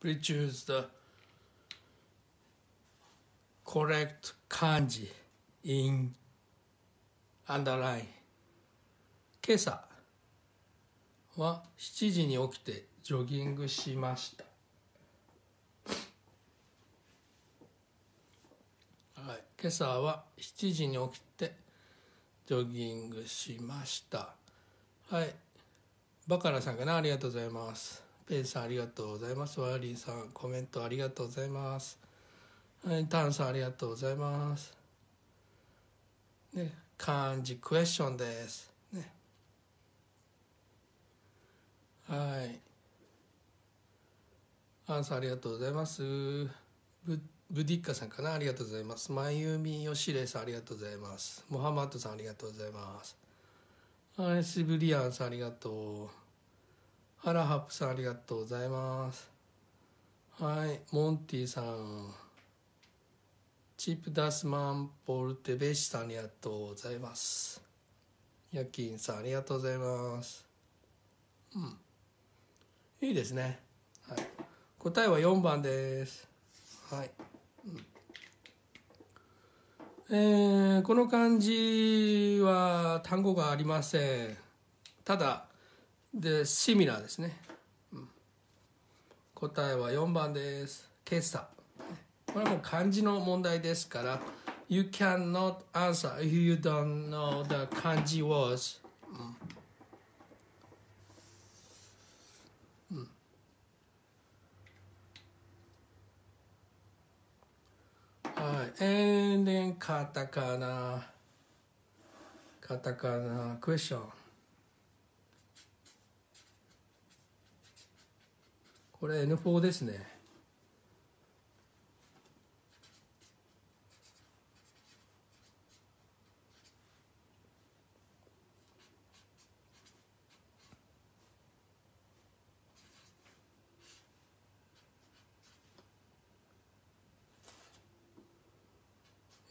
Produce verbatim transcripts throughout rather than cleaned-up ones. Please choose the correct kanji in underline。 今朝はしちじに起きてジョギングしました。はい、今朝はしちじに起きてジョギングしました。はい、バカラさんかな、ありがとうございます。ペイさんありがとうございます。ワーリーさんコメントありがとうございます。はい、タンさんありがとうございます、ね、漢字クエスチョンです、ね、はい、アンさんありがとうございます。ブブディッカさんかな、ありがとうございます。まゆみよしれさんありがとうございます。モハマッドさんありがとうございます。アレスブリアンさんありがとう。ハラハップさんありがとうございます。はい、モンティさん、チップダスマンポルテベシさんありがとうございます。ヤキンさんありがとうございます。うん、いいですね。はい、答えはよんばんです。はい、うん、えー、この漢字は単語がありません。ただでシミラーですね、うん、答えはよんばんです。今朝、これはもう漢字の問題ですから You cannot answer if you don't know the kanji words、うんうん、はい、えーね、カタカナカタカナクエスチョン、これ エヌフォー ですね。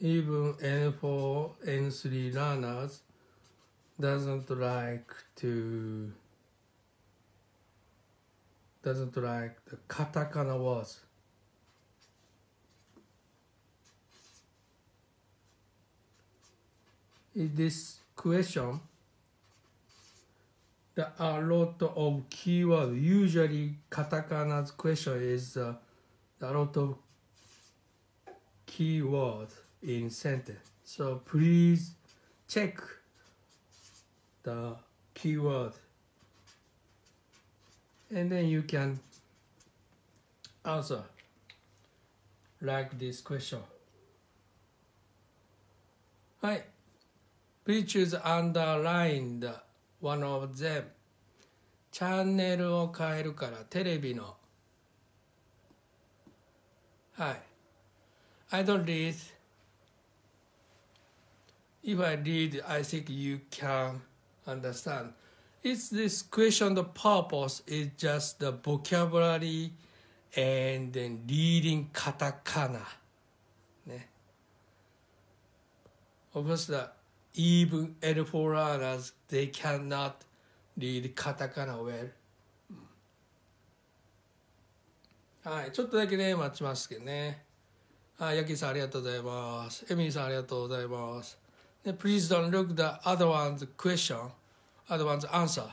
Even エヌフォー、エヌスリー learners doesn't like to doesn't like the katakana words. In this question, there are a lot of keywords. Usually, katakana's question is uh, a lot of keywords in sentence. So please check the keyword.And then you can answer like this question. はい。Please choose underlined one of them. チャンネルを変えるからテレビの。はい。I don't read. If I read, I think you can understand.It's this question, the purpose is just the vocabulary and then reading katakana. Of course, even エヌフォー learners, they cannot read katakana well. はい、ちょっとだけね、待ちますけどね。はい、ヤキさんありがとうございます。エミリーさんありがとうございます。で、Please don't look the other one's question.Other one's answer.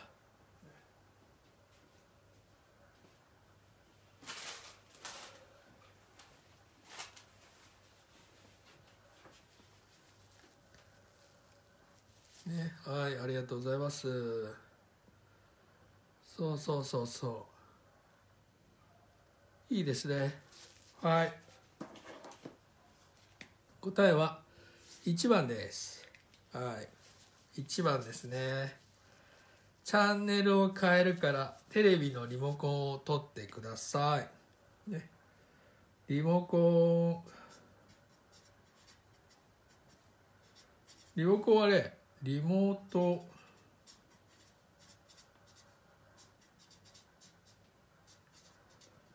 ね、はい、ありがとうございます。そうそうそうそう。いいですね。はい。答えはいちばんです。はい、いちばんですね。チャンネルを変えるからテレビのリモコンを取ってください、ね、リモコンリモコンはねリモート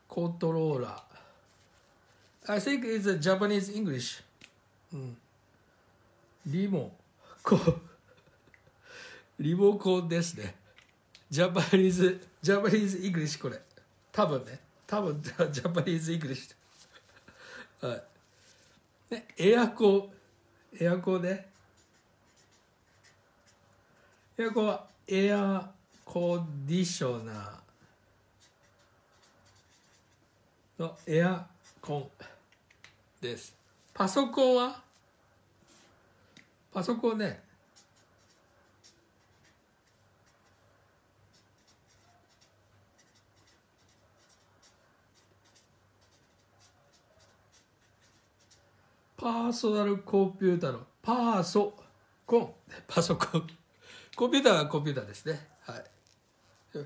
コントローラー I think it's a Japanese English、うん、リモコンリモコンですねジャパニーズ、ジャパニーズイングリッシュこれ。多分ね。多分ジャパニーズイングリッシュ、はい、ね、エアコンエアコンねエアコンはエアコンディショナーのエアコンです。パソコンはパソコンねパーソナルコンピューターのパーソコン、パソコン、コンピューターはコンピューターですね。はい。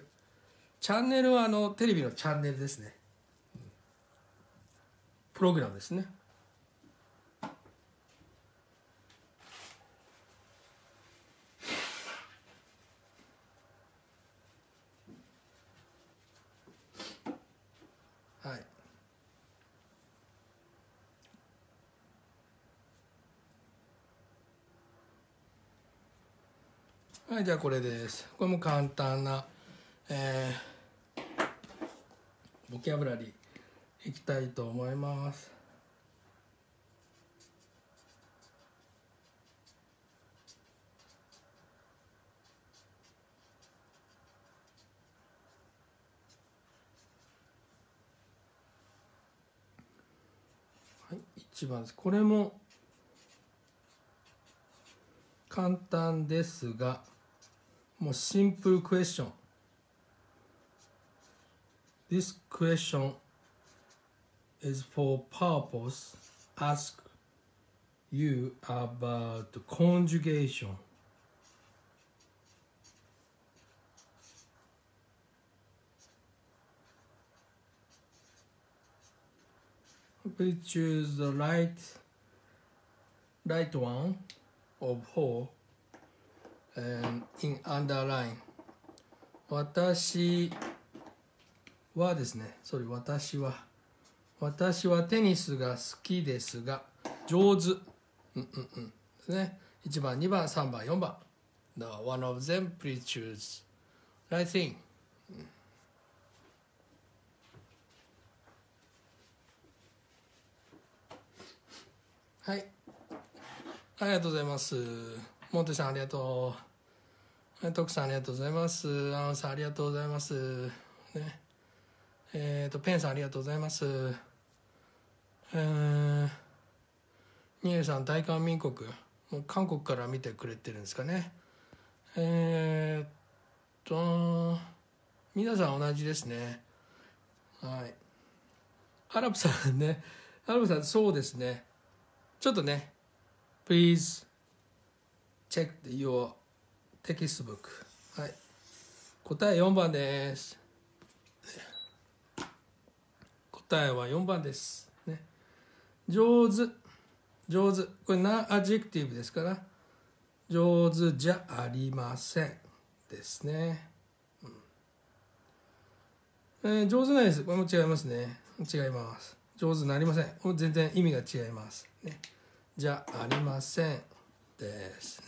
チャンネルはあのテレビのチャンネルですね。プログラムですね。はい、じゃあこれです。これも簡単な、えー、ボキャブラリーいきたいと思います。はい、いちばんです。これも簡単ですが、もうシンプルクエスチョン。This question is for purpose ask you about conjugation. Please choose the right, right one of four.In underline 私はですね、それ私は私はテニスが好きですが上手、うんうんうんですね、いちばんにばんさんばんよんばん The one of them please choose right thing、うん、はい、ありがとうございます。モンテさんありがとう。徳さんありがとうございます。アンさんありがとうございます。ね、えっとペンさんありがとうございます。えー、ニエルさん大韓民国、もう韓国から見てくれてるんですかね。えー、っと皆さん同じですね。はい。アラブさんね、アラブさんそうですね。ちょっとね、please。Check your textbook、はい、答えよんばんです。答えはよんばんです、ね、上手上手、これ何アジェクティブですから上手じゃありませんですね、うん、えー、上手ないです。これも違いますね。違います。上手になりません。これ全然意味が違います、ね、じゃありませんですね。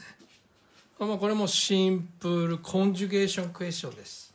これもシンプルコンジュゲーションクエスチョンです。